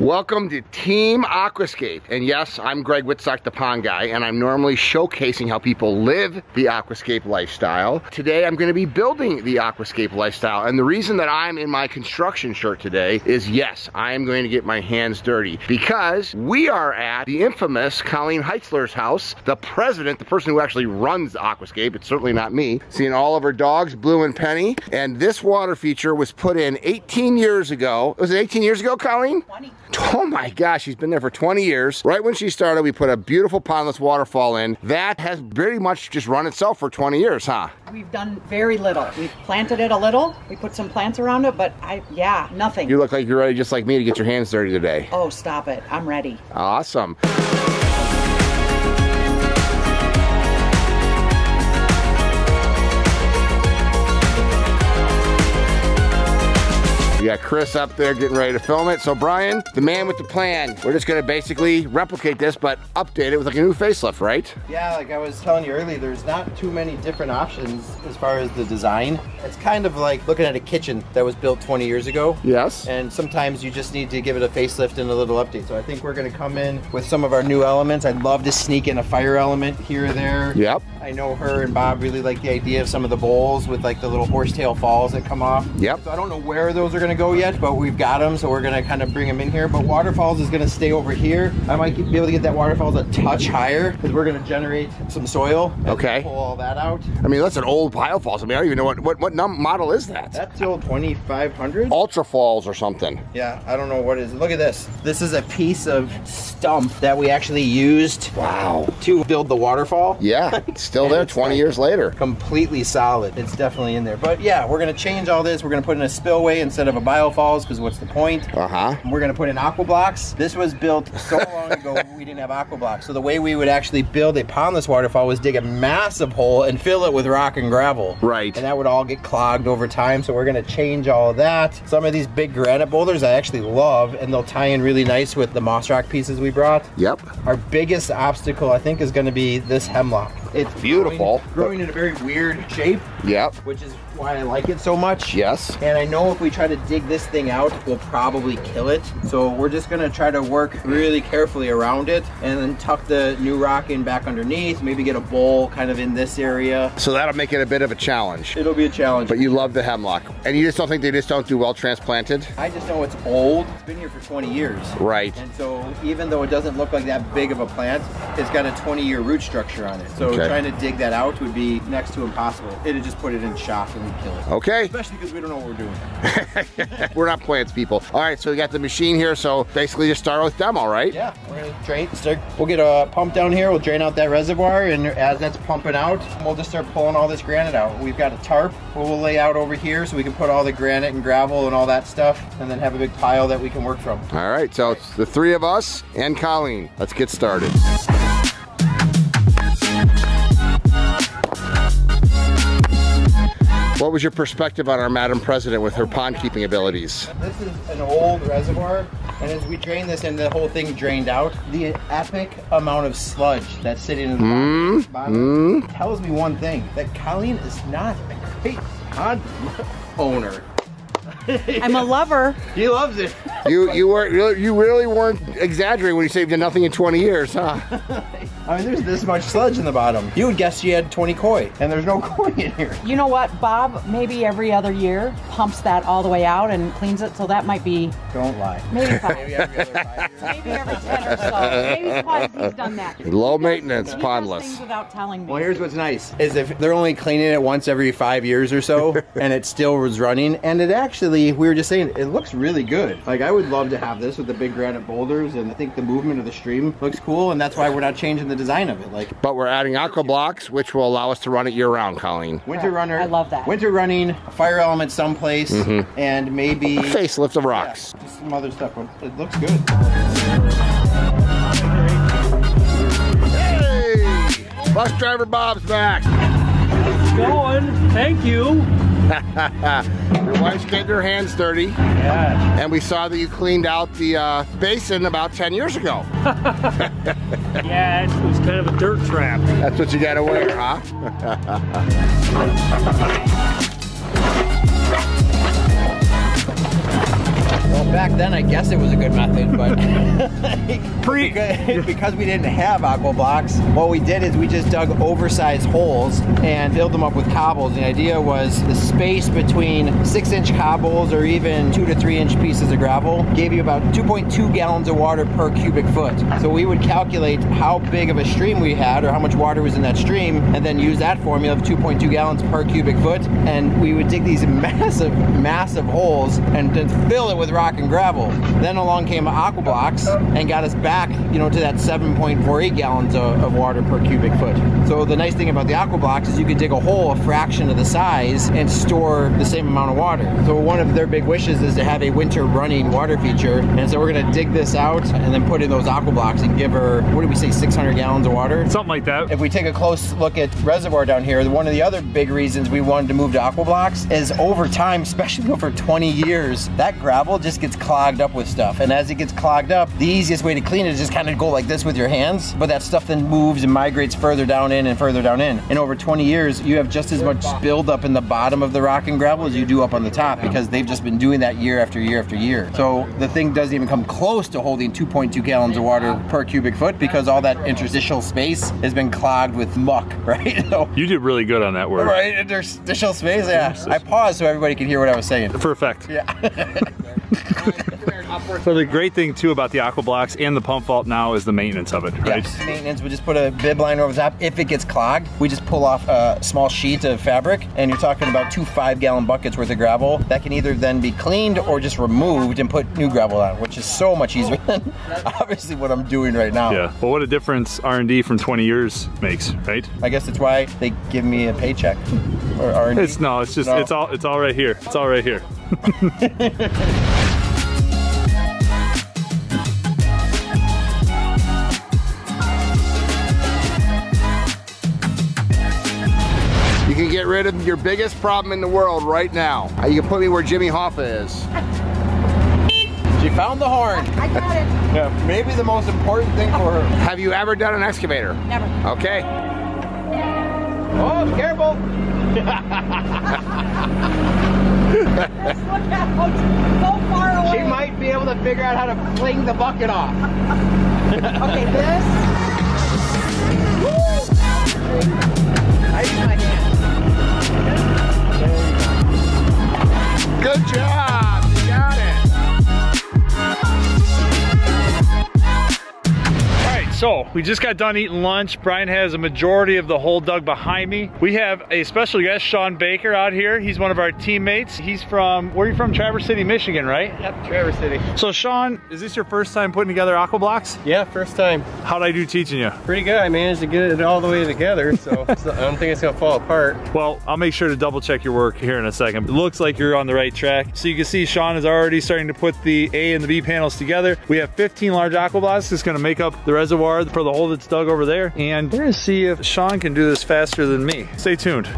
Welcome to Team Aquascape. And yes, I'm Greg Wittstock, the pond guy, and I'm normally showcasing how people live the Aquascape lifestyle. Today, I'm gonna be building the Aquascape lifestyle. And the reason that I'm in my construction shirt today is, yes, I am going to get my hands dirty because we are at the infamous Colleen Heitzler's house, the president, the person who actually runs Aquascape. It's certainly not me. Seeing all of her dogs, Blue and Penny. And this water feature was put in 18 years ago. Was it 18 years ago, Colleen? 20. Oh my gosh, she's been there for 20 years. Right when she started, we put a beautiful Pondless Waterfall in. That has very much just run itself for 20 years, huh? We've done very little. We've planted it a little. We put some plants around it, but nothing. You look like you're ready, just like me, to get your hands dirty today. Oh, stop it. I'm ready. Awesome. We got Chris up there getting ready to film it. So Brian, the man with the plan. We're just gonna basically replicate this, but update it with like a new facelift, right? Yeah, like I was telling you earlier, there's not too many different options as far as the design. It's kind of like looking at a kitchen that was built 20 years ago. Yes. And sometimes you just need to give it a facelift and a little update. So I think we're gonna come in with some of our new elements. I'd love to sneak in a fire element here or there. Yep. I know her and Bob really like the idea of some of the bowls with like the little horsetail falls that come off. Yep. So I don't know where those are gonna go yet, but we've got them, so we're gonna kind of bring them in here. But waterfalls is gonna stay over here. I might be able to get that waterfall a touch higher because we're gonna generate some soil. Okay. Pull all that out. I mean, that's an old Bio Falls. I mean, I don't even know what model is that. That's the old 2500 Ultra Falls or something. Yeah, I don't know what it is. Look at this. This is a piece of stump that we actually used. Wow. To build the waterfall. Yeah. It's still there. 20 years later. Completely solid. It's definitely in there. But yeah, we're gonna change all this. We're gonna put in a spillway instead of a Bio Falls, because what's the point? We're gonna put in AquaBlox. This was built so long ago we didn't have AquaBlox. So the way we would actually build a pondless waterfall was dig a massive hole and fill it with rock and gravel. Right. And that would all get clogged over time. So we're gonna change all of that. Some of these big granite boulders I actually love, and they'll tie in really nice with the moss rock pieces we brought. Yep. Our biggest obstacle I think is gonna be this hemlock. It's beautiful. Growing in a very weird shape. Yep. Which is why I like it so much. Yes. And I know if we try to dig this thing out, we'll probably kill it. So we're just gonna try to work really carefully around it and then tuck the new rock in back underneath, maybe get a bowl kind of in this area. So that'll make it a bit of a challenge. It'll be a challenge. But you love the hemlock. And you just don't think they just don't do well transplanted? I just know it's old. It's been here for 20 years. Right. And so even though it doesn't look like that big of a plant, it's got a 20-year root structure on it. So trying to dig that out would be next to impossible. It'd just put it in shock and we'd kill it. Okay. Especially because we don't know what we're doing. We're not plants people. All right, so we got the machine here. So basically just start with demo, right? Yeah, we're gonna we'll get a pump down here. We'll drain out that reservoir. And as that's pumping out, we'll just start pulling all this granite out. We've got a tarp we'll lay out over here so we can put all the granite and gravel and all that stuff and then have a big pile that we can work from. All right, so it's the three of us and Colleen. Let's get started. What was your perspective on our Madam President with her pond keeping abilities? This is an old reservoir, and as we drain this and the whole thing drained out, the epic amount of sludge that's sitting in the bottom tells me one thing, that Colleen is not a great pond owner. I'm a lover. He loves it. You really weren't exaggerating when you saved nothing in 20 years, huh? I mean, there's this much sludge in the bottom. You would guess she had 20 koi, and there's no koi in here. You know what, Bob? Maybe every other year pumps that all the way out and cleans it, so that might be. Don't lie. Maybe 5. Maybe every other 5 years. Maybe every 10 or so. Maybe twice he's done that. Low maintenance, pondless. Things without telling me. Well, here's what's nice: is if they're only cleaning it once every 5 years or so, and it still was running, and it actually, we were just saying, it looks really good. Like, I would love to have this with the big granite boulders, and I think the movement of the stream looks cool, and that's why we're not changing the design of it. Like, but we're adding AquaBlox, which will allow us to run it year-round, Colleen. Winter runner. I love that. Winter running, a fire element someplace, and maybe a facelift of rocks. Yeah, just some other stuff. It looks good. Hey! Bus driver Bob's back. How's it going? Thank you. Your wife's getting her hands dirty. Yeah. And we saw that you cleaned out the basin about 10 years ago. Yeah, it was kind of a dirt trap. That's what you gotta wear, huh? back then, I guess it was a good method, but because we didn't have AquaBlox, what we did is we just dug oversized holes and filled them up with cobbles. The idea was the space between 6-inch cobbles or even 2- to 3-inch pieces of gravel gave you about 2.2 gallons of water per cubic foot. So we would calculate how big of a stream we had or how much water was in that stream, and then use that formula of 2.2 gallons per cubic foot, and we would dig these massive, massive holes and fill it with rock and gravel. Then along came AquaBlox and got us back, you know, to that 7.48 gallons of water per cubic foot. So the nice thing about the AquaBlox is you could dig a hole a fraction of the size and store the same amount of water. So one of their big wishes is to have a winter running water feature, and so we're gonna dig this out and then put in those AquaBlox and give her, what did we say, 600 gallons of water? Something like that. If we take a close look at reservoir down here, one of the other big reasons we wanted to move to AquaBlox is over time, especially over 20 years, that gravel just gets clogged up with stuff. And as it gets clogged up, the easiest way to clean it is just kind of go like this with your hands, but that stuff then moves and migrates further down in and further down in. And over 20 years, you have just as much buildup in the bottom of the rock and gravel as you do up on the top, because they've just been doing that year after year after year. So the thing doesn't even come close to holding 2.2 gallons of water per cubic foot, because all that interstitial space has been clogged with muck, right? So, you did really good on that word. Right, interstitial space, yeah. I paused so everybody could hear what I was saying. Perfect. Yeah. So the great thing too about the AquaBlox and the pump vault now is the maintenance of it, right? Yeah, maintenance. We just put a bib line over the top. If it gets clogged, we just pull off a small sheet of fabric, and you're talking about 2 5-gallon buckets worth of gravel that can either then be cleaned or just removed and put new gravel on, which is so much easier than obviously what I'm doing right now. Yeah, well, what a difference R&D from 20 years makes, right? I guess it's why they give me a paycheck. Or R&D. It's no, it's just no. It's all right here. It's all right here. You can get rid of your biggest problem in the world right now. You can put me where Jimmy Hoffa is. She found the horn. I got it. Yeah, maybe the most important thing for her. Have you ever done an excavator? Never. Okay. Oh, careful. Look out, so far away. She might be able to figure out how to fling the bucket off. Okay, this. I use my hand. Good job, you got it. All right, so we just got done eating lunch. Brian has a majority of the hole dug behind me. We have a special guest, Sean Baker, out here. He's one of our teammates. He's from, where are you from? Traverse City, Michigan, right? Yep, Traverse City. So Sean, is this your first time putting together AquaBlox? Yeah, first time. How'd I do teaching you? Pretty good. I managed to get it all the way together, so I don't think it's gonna fall apart. Well, I'll make sure to double check your work here in a second. It looks like you're on the right track. So you can see Sean is already starting to put the A and the B panels together. We have 15 large AquaBlox. It's gonna make up the reservoir for the hole that's dug over there, and we're gonna see if Sean can do this faster than me. Stay tuned.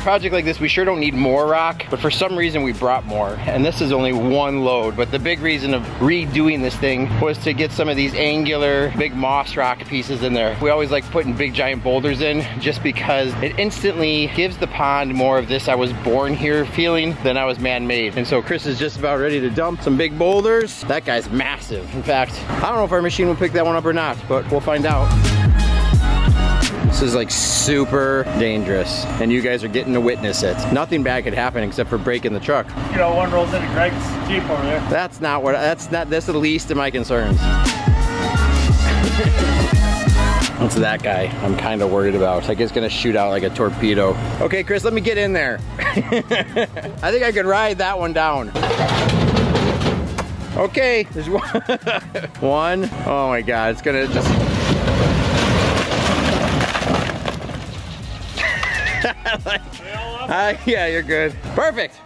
Project like this, we sure don't need more rock, but for some reason we brought more, and this is only one load. But the big reason of redoing this thing was to get some of these angular big moss rock pieces in there. We always like putting big giant boulders in, just because it instantly gives the pond more of this I was born here feeling than I was man-made. And so Chris is just about ready to dump some big boulders. That guy's massive. In fact, I don't know if our machine will pick that one up or not, but we'll find out. This is like super dangerous, and you guys are getting to witness it. Nothing bad could happen except for breaking the truck. You know, one rolls into Greg's Jeep over there. That's the least of my concerns. It's that guy I'm kind of worried about. Like, it's gonna shoot out like a torpedo. Okay, Chris, let me get in there. I think I could ride that one down. Okay, there's one. One. Oh my God, it's gonna just. Like, yeah, you're good. Perfect.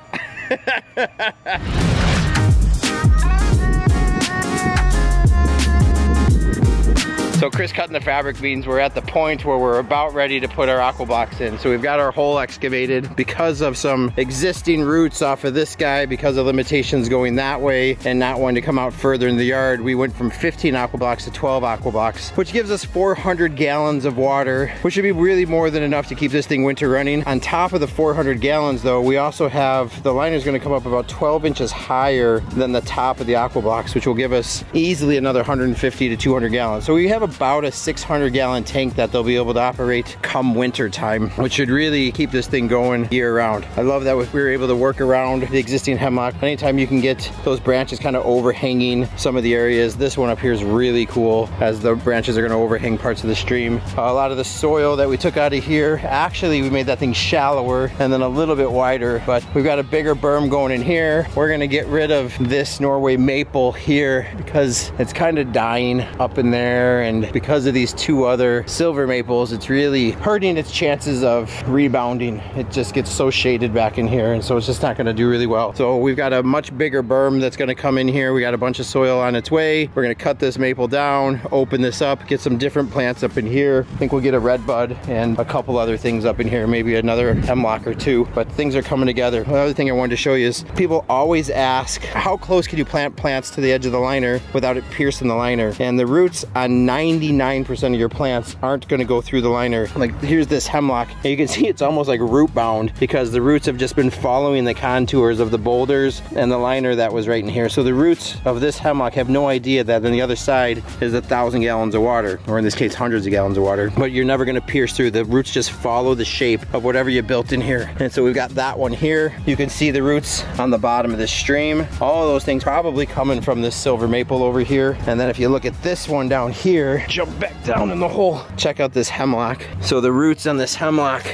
So Chris cutting the fabric means we're at the point where we're about ready to put our AquaBlox in. So we've got our hole excavated because of some existing roots off of this guy, because of limitations going that way and not wanting to come out further in the yard. We went from 15 AquaBlox to 12 AquaBlox, which gives us 400 gallons of water, which should be really more than enough to keep this thing winter running. On top of the 400 gallons though, we also have, the liner is going to come up about 12 inches higher than the top of the AquaBlox, which will give us easily another 150 to 200 gallons. So we have about a 600 gallon tank that they'll be able to operate come winter time, which should really keep this thing going year round. I love that we were able to work around the existing hemlock. Anytime you can get those branches kind of overhanging some of the areas, this one up here is really cool as the branches are going to overhang parts of the stream. A lot of the soil that we took out of here, actually we made that thing shallower and then a little bit wider, but we've got a bigger berm going in here. We're going to get rid of this Norway maple here because it's kind of dying up in there, and because of these two other silver maples, it's really hurting its chances of rebounding. It just gets so shaded back in here, and so it's just not going to do really well. So we've got a much bigger berm that's going to come in here. We got a bunch of soil on its way. We're going to cut this maple down, open this up, get some different plants up in here. I think we'll get a red bud and a couple other things up in here, maybe another hemlock or two, but things are coming together. Another thing I wanted to show you is people always ask, how close can you plant plants to the edge of the liner without it piercing the liner? And the roots on 99% of your plants aren't going to go through the liner. Like here's this hemlock, and you can see it's almost like root bound because the roots have just been following the contours of the boulders and the liner that was right in here. So the roots of this hemlock have no idea that on the other side is 1,000 gallons of water, or in this case hundreds of gallons of water, but you're never going to pierce through. The roots just follow the shape of whatever you built in here. And so we've got that one here. You can see the roots on the bottom of this stream. All of those things probably coming from this silver maple over here. And then if you look at this one down here, jump back down in the hole. Check out this hemlock. So the roots on this hemlock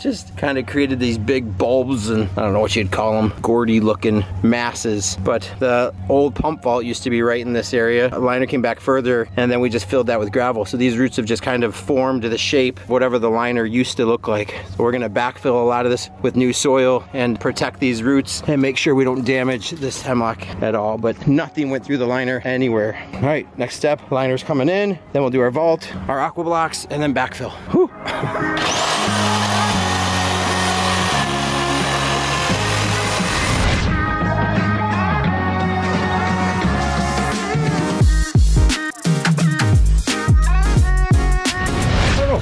just kind of created these big bulbs, and I don't know what you'd call them, gourdy looking masses. But the old pump vault used to be right in this area. A liner came back further, and then we just filled that with gravel. So these roots have just kind of formed to the shape of whatever the liner used to look like. So we're gonna backfill a lot of this with new soil and protect these roots and make sure we don't damage this hemlock at all, but nothing went through the liner anywhere. All right, next step, liner's coming in, then we'll do our vault, our AquaBlox, and then backfill. Whew.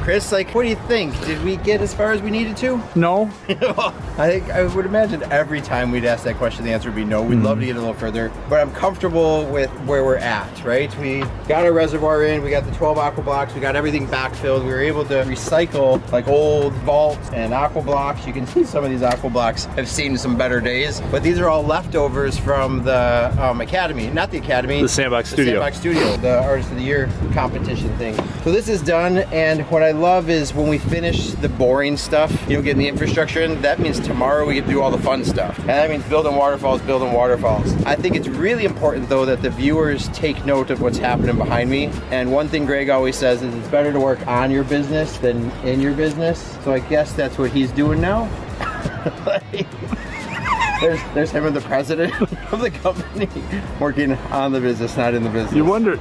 Chris, like, what do you think? Did we get as far as we needed to? No. I think, I would imagine every time we'd ask that question, the answer would be no. We'd love to get a little further, but I'm comfortable with where we're at, right? We got our reservoir in, we got the 12 AquaBlox, we got everything backfilled. We were able to recycle like old vaults and AquaBlox. You can see some of these AquaBlox have seen some better days, but these are all leftovers from the Academy, not the Academy. The Sandbox Studio. The Sandbox Studio, the Artist of the Year competition thing. So this is done, and what I love is when we finish the boring stuff, you know, getting the infrastructure in, that means tomorrow we get to do all the fun stuff. And that means building waterfalls, building waterfalls. I think it's really important though that the viewers take note of what's happening behind me. And one thing Greg always says is it's better to work on your business than in your business. So I guess that's what he's doing now. Like, there's him and the president of the company working on the business, not in the business. You wonder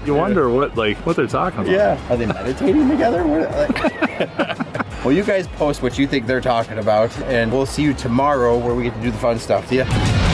what they're talking about. Yeah, are they meditating together? What, like. Well, you guys post what you think they're talking about, and we'll see you tomorrow where we get to do the fun stuff. See ya.